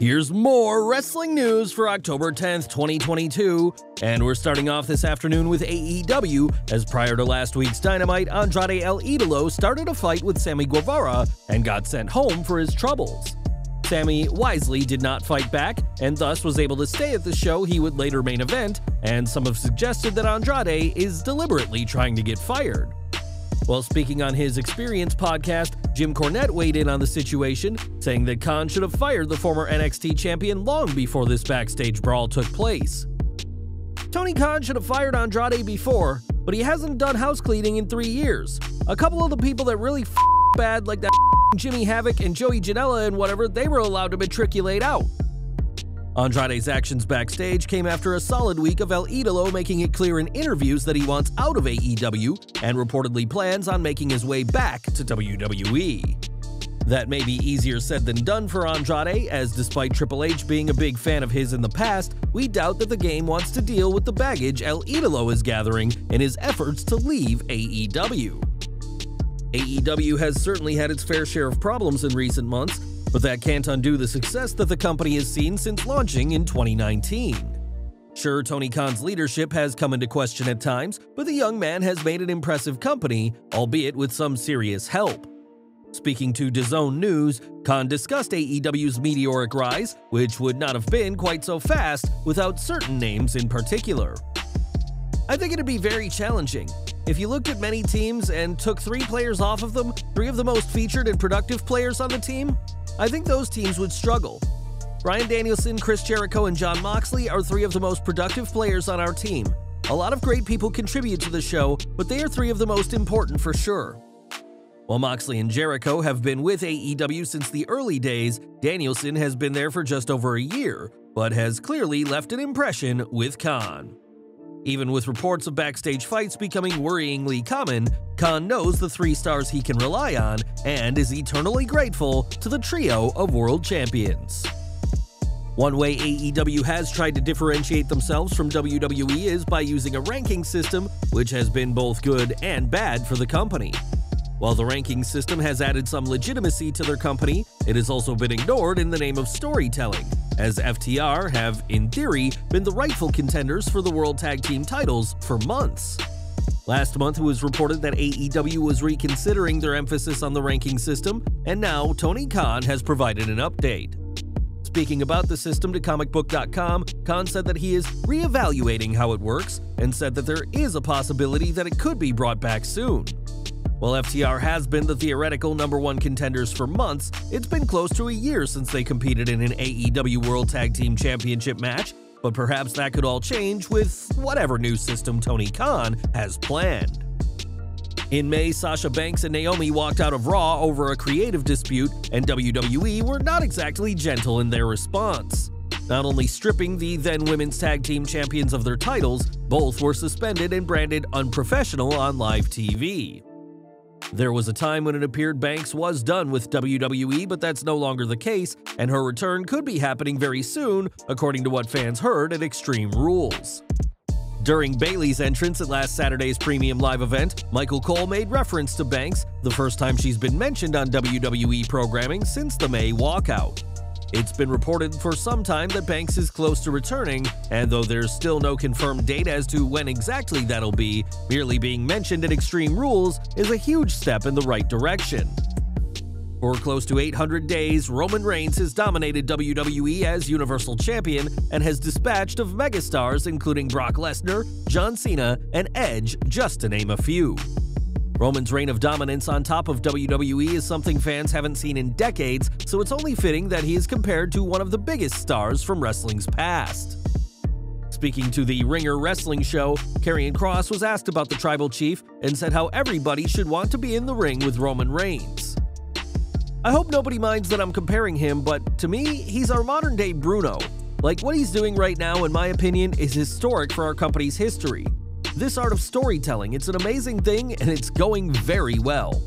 Here's more wrestling news for October 10th, 2022, and we're starting off this afternoon with AEW, as prior to last week's Dynamite, Andrade El Idolo started a fight with Sammy Guevara and got sent home for his troubles. Sammy wisely did not fight back, and thus was able to stay at the show he would later main event, and some have suggested that Andrade is deliberately trying to get fired. While speaking on his Experience podcast, Jim Cornette weighed in on the situation, saying that Khan should have fired the former NXT champion long before this backstage brawl took place. Tony Khan should have fired Andrade before, but he hasn't done house cleaning in 3 years. A couple of the people that really bad, like that Jimmy Havoc and Joey Janela and whatever, they were allowed to matriculate out. Andrade's actions backstage came after a solid week of El Idolo making it clear in interviews that he wants out of AEW and reportedly plans on making his way back to WWE. That may be easier said than done for Andrade, as despite Triple H being a big fan of his in the past, we doubt that the game wants to deal with the baggage El Idolo is gathering in his efforts to leave AEW. AEW has certainly had its fair share of problems in recent months, but that can't undo the success that the company has seen since launching in 2019. Sure, Tony Khan's leadership has come into question at times, but the young man has made an impressive company, albeit with some serious help. Speaking to DAZN News, Khan discussed AEW's meteoric rise, which would not have been quite so fast without certain names in particular. I think it'd be very challenging. If you looked at many teams and took 3 players off of them, 3 of the most featured and productive players on the team, I think those teams would struggle. Bryan Danielson, Chris Jericho, and John Moxley are 3 of the most productive players on our team. A lot of great people contribute to the show, but they are 3 of the most important for sure. While Moxley and Jericho have been with AEW since the early days, Danielson has been there for just over a year, but has clearly left an impression with Khan. Even with reports of backstage fights becoming worryingly common, Khan knows the 3 stars he can rely on and is eternally grateful to the trio of world champions. One way AEW has tried to differentiate themselves from WWE is by using a ranking system, which has been both good and bad for the company. While the ranking system has added some legitimacy to their company, it has also been ignored in the name of storytelling, as FTR have, in theory, been the rightful contenders for the World Tag Team titles for months. Last month, it was reported that AEW was reconsidering their emphasis on the ranking system, and now Tony Khan has provided an update. Speaking about the system to comicbook.com, Khan said that he is reevaluating how it works and said that there is a possibility that it could be brought back soon. While FTR has been the theoretical #1 contenders for months, it's been close to a year since they competed in an AEW World Tag Team Championship match, but perhaps that could all change with whatever new system Tony Khan has planned. In May, Sasha Banks and Naomi walked out of Raw over a creative dispute, and WWE were not exactly gentle in their response. Not only stripping the then Women's Tag Team Champions of their titles, both were suspended and branded unprofessional on live TV. There was a time when it appeared Banks was done with WWE, but that's no longer the case, and her return could be happening very soon, according to what fans heard at Extreme Rules. During Bayley's entrance at last Saturday's Premium Live event, Michael Cole made reference to Banks, the first time she's been mentioned on WWE programming since the May walkout. It's been reported for some time that Banks is close to returning, and though there's still no confirmed date as to when exactly that'll be, merely being mentioned at Extreme Rules is a huge step in the right direction. For close to 800 days, Roman Reigns has dominated WWE as Universal Champion and has dispatched of megastars including Brock Lesnar, John Cena, and Edge, just to name a few. Roman's reign of dominance on top of WWE is something fans haven't seen in decades, so it's only fitting that he is compared to one of the biggest stars from wrestling's past. Speaking to the Ringer Wrestling Show, Karrion Kross was asked about the Tribal Chief and said how everybody should want to be in the ring with Roman Reigns. I hope nobody minds that I'm comparing him, but to me, he's our modern-day Bruno. Like, what he's doing right now, in my opinion, is historic for our company's history. This art of storytelling, it's an amazing thing, and it's going very well.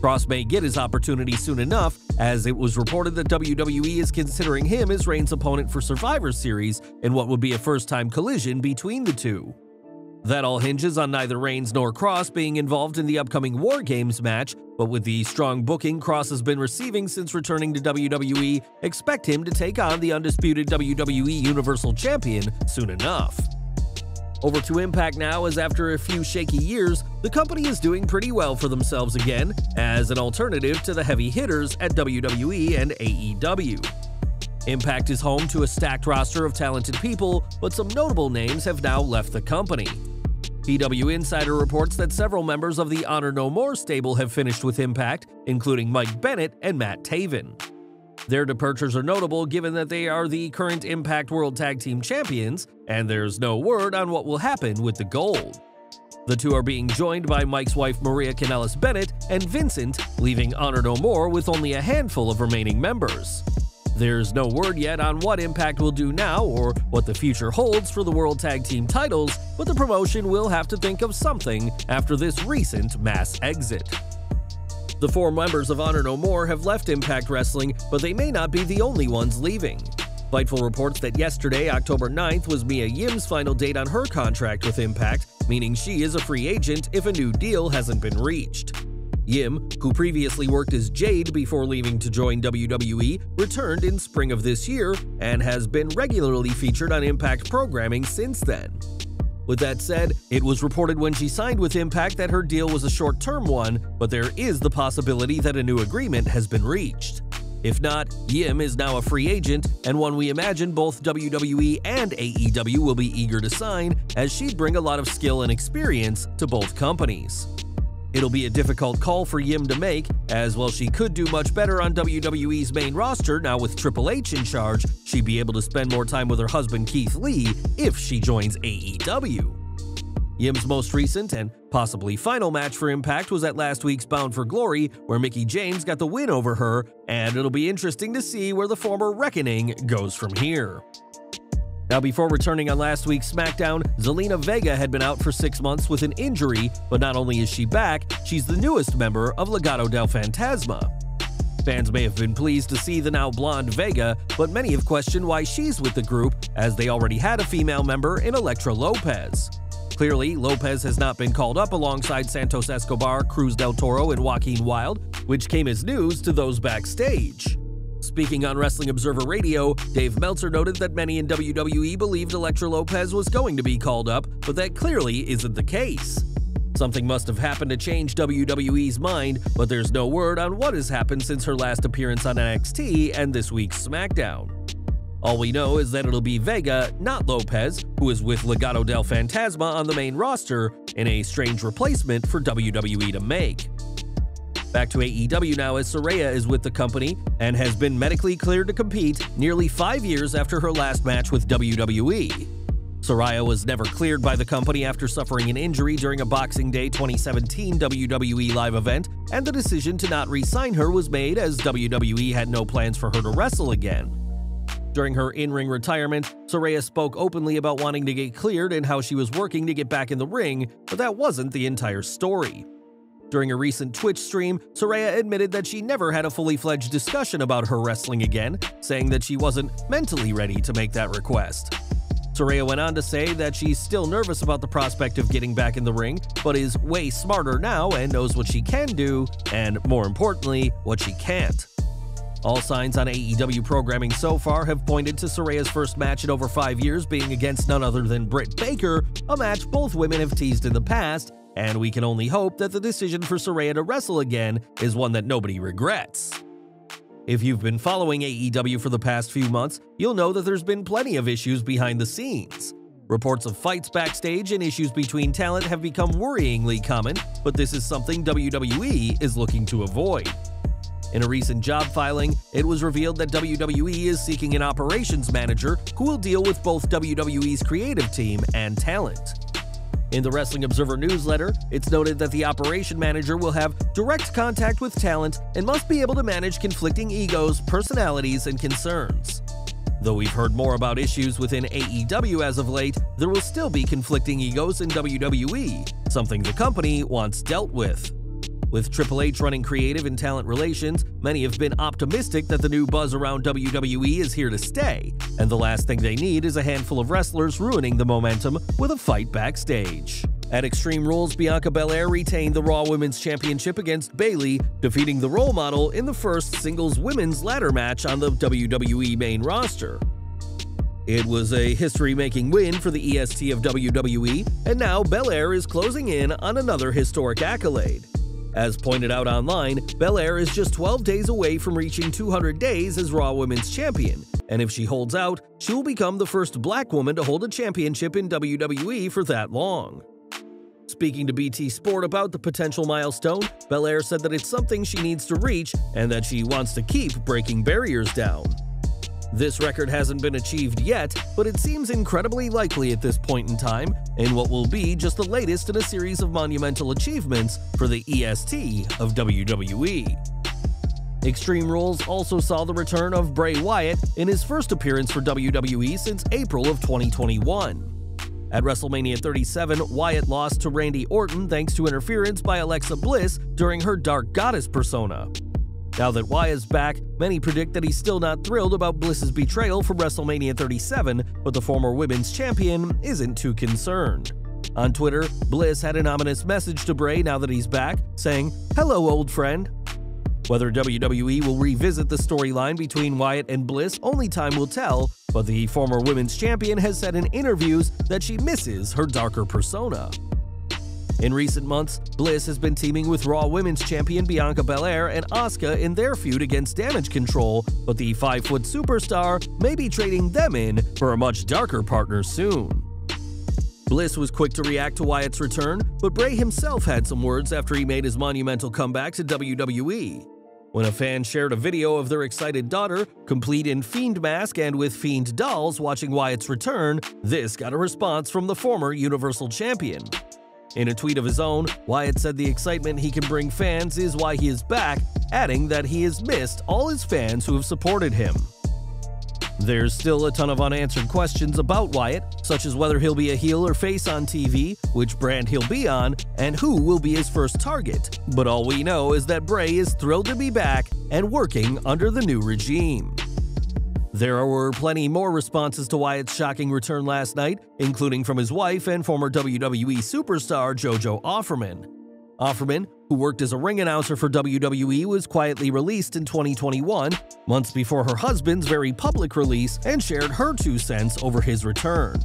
Kross may get his opportunity soon enough, as it was reported that WWE is considering him as Reigns' opponent for Survivor Series in what would be a first-time collision between the two. That all hinges on neither Reigns nor Kross being involved in the upcoming War Games match, but with the strong booking Kross has been receiving since returning to WWE, expect him to take on the undisputed WWE Universal Champion soon enough. Over to Impact now, as after a few shaky years, the company is doing pretty well for themselves again as an alternative to the heavy hitters at WWE and AEW. Impact is home to a stacked roster of talented people, but some notable names have now left the company. PW Insider reports that several members of the Honor No More stable have finished with Impact, including Mike Bennett and Matt Taven. Their departures are notable given that they are the current Impact World Tag Team Champions, and there's no word on what will happen with the gold. The two are being joined by Mike's wife Maria Kanellis Bennett and Vincent, leaving Honor No More with only a handful of remaining members. There's no word yet on what Impact will do now or what the future holds for the World Tag Team titles, but the promotion will have to think of something after this recent mass exit. The four members of Honor No More have left Impact Wrestling, but they may not be the only ones leaving. Fightful reports that yesterday, October 9th, was Mia Yim's final date on her contract with Impact, meaning she is a free agent if a new deal hasn't been reached. Yim, who previously worked as Jade before leaving to join WWE, returned in spring of this year and has been regularly featured on Impact programming since then. With that said, it was reported when she signed with Impact that her deal was a short-term one, but there is the possibility that a new agreement has been reached. If not, Yim is now a free agent and one we imagine both WWE and AEW will be eager to sign, as she'd bring a lot of skill and experience to both companies. It'll be a difficult call for Yim to make, as while she could do much better on WWE's main roster now with Triple H in charge, she'd be able to spend more time with her husband Keith Lee if she joins AEW. Yim's most recent and possibly final match for Impact was at last week's Bound for Glory, where Mickie James got the win over her, and it'll be interesting to see where the former reckoning goes from here. Now, before returning on last week's SmackDown, Zelina Vega had been out for 6 months with an injury, but not only is she back, she's the newest member of Legado del Fantasma. Fans may have been pleased to see the now blonde Vega, but many have questioned why she's with the group, as they already had a female member in Elektra Lopez. Clearly, Lopez has not been called up alongside Santos Escobar, Cruz del Toro, and Joaquin Wilde, which came as news to those backstage. Speaking on Wrestling Observer Radio, Dave Meltzer noted that many in WWE believed Elektra Lopez was going to be called up, but that clearly isn't the case. Something must have happened to change WWE's mind, but there's no word on what has happened since her last appearance on NXT and this week's SmackDown. All we know is that it'll be Vega, not Lopez, who is with Legado del Fantasma on the main roster, in a strange replacement for WWE to make. Back to AEW now, as Saraya is with the company and has been medically cleared to compete nearly 5 years after her last match with WWE. Saraya was never cleared by the company after suffering an injury during a Boxing Day 2017 WWE live event, and the decision to not re-sign her was made as WWE had no plans for her to wrestle again. During her in-ring retirement, Saraya spoke openly about wanting to get cleared and how she was working to get back in the ring, but that wasn't the entire story. During a recent Twitch stream, Saraya admitted that she never had a fully-fledged discussion about her wrestling again, saying that she wasn't mentally ready to make that request. Saraya went on to say that she's still nervous about the prospect of getting back in the ring, but is way smarter now and knows what she can do, and more importantly, what she can't. All signs on AEW programming so far have pointed to Saraya's first match in over 5 years being against none other than Britt Baker, a match both women have teased in the past, and we can only hope that the decision for Saraya to wrestle again is one that nobody regrets. If you've been following AEW for the past few months, you'll know that there's been plenty of issues behind the scenes. Reports of fights backstage and issues between talent have become worryingly common, but this is something WWE is looking to avoid. In a recent job filing, it was revealed that WWE is seeking an operations manager who will deal with both WWE's creative team and talent. In the Wrestling Observer newsletter, it's noted that the operation manager will have direct contact with talent and must be able to manage conflicting egos, personalities, and concerns. Though we've heard more about issues within AEW as of late, there will still be conflicting egos in WWE, something the company wants dealt with. With Triple H running creative and talent relations, many have been optimistic that the new buzz around WWE is here to stay, and the last thing they need is a handful of wrestlers ruining the momentum with a fight backstage. At Extreme Rules, Bianca Belair retained the Raw Women's Championship against Bayley, defeating the Role Model in the first singles women's ladder match on the WWE main roster. It was a history-making win for the EST of WWE, and now Belair is closing in on another historic accolade. As pointed out online, Belair is just 12 days away from reaching 200 days as Raw Women's Champion, and if she holds out, she will become the first black woman to hold a championship in WWE for that long. Speaking to BT Sport about the potential milestone, Belair said that it's something she needs to reach and that she wants to keep breaking barriers down. This record hasn't been achieved yet, but it seems incredibly likely at this point in time, in what will be just the latest in a series of monumental achievements for the EST of WWE. Extreme Rules also saw the return of Bray Wyatt in his first appearance for WWE since April of 2021. At WrestleMania 37, Wyatt lost to Randy Orton thanks to interference by Alexa Bliss during her Dark Goddess persona. Now that Wyatt's back, many predict that he's still not thrilled about Bliss's betrayal from WrestleMania 37, but the former women's champion isn't too concerned. On Twitter, Bliss had an ominous message to Bray now that he's back, saying, "Hello, old friend." Whether WWE will revisit the storyline between Wyatt and Bliss, only time will tell, but the former women's champion has said in interviews that she misses her darker persona. In recent months, Bliss has been teaming with Raw Women's Champion Bianca Belair and Asuka in their feud against Damage Control, but the 5-foot superstar may be trading them in for a much darker partner soon. Bliss was quick to react to Wyatt's return, but Bray himself had some words after he made his monumental comeback to WWE. When a fan shared a video of their excited daughter, complete in Fiend mask and with Fiend dolls, watching Wyatt's return, this got a response from the former Universal Champion. In a tweet of his own, Wyatt said the excitement he can bring fans is why he is back, adding that he has missed all his fans who have supported him. There's still a ton of unanswered questions about Wyatt, such as whether he'll be a heel or face on TV, which brand he'll be on, and who will be his first target. But all we know is that Bray is thrilled to be back and working under the new regime. There were plenty more responses to Wyatt's shocking return last night, including from his wife and former WWE superstar JoJo Offerman. Offerman, who worked as a ring announcer for WWE, was quietly released in 2021, months before her husband's very public release, and shared her 2 cents over his return.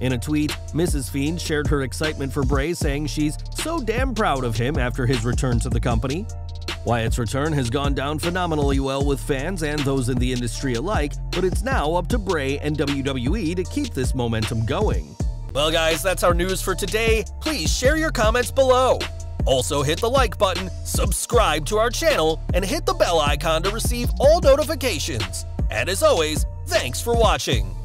In a tweet, Mrs. Fiend shared her excitement for Bray, saying she's so damn proud of him after his return to the company. Wyatt's return has gone down phenomenally well with fans and those in the industry alike, but it's now up to Bray and WWE to keep this momentum going. Well guys, that's our news for today. Please share your comments below. Also hit the like button, subscribe to our channel, and hit the bell icon to receive all notifications. And as always, thanks for watching.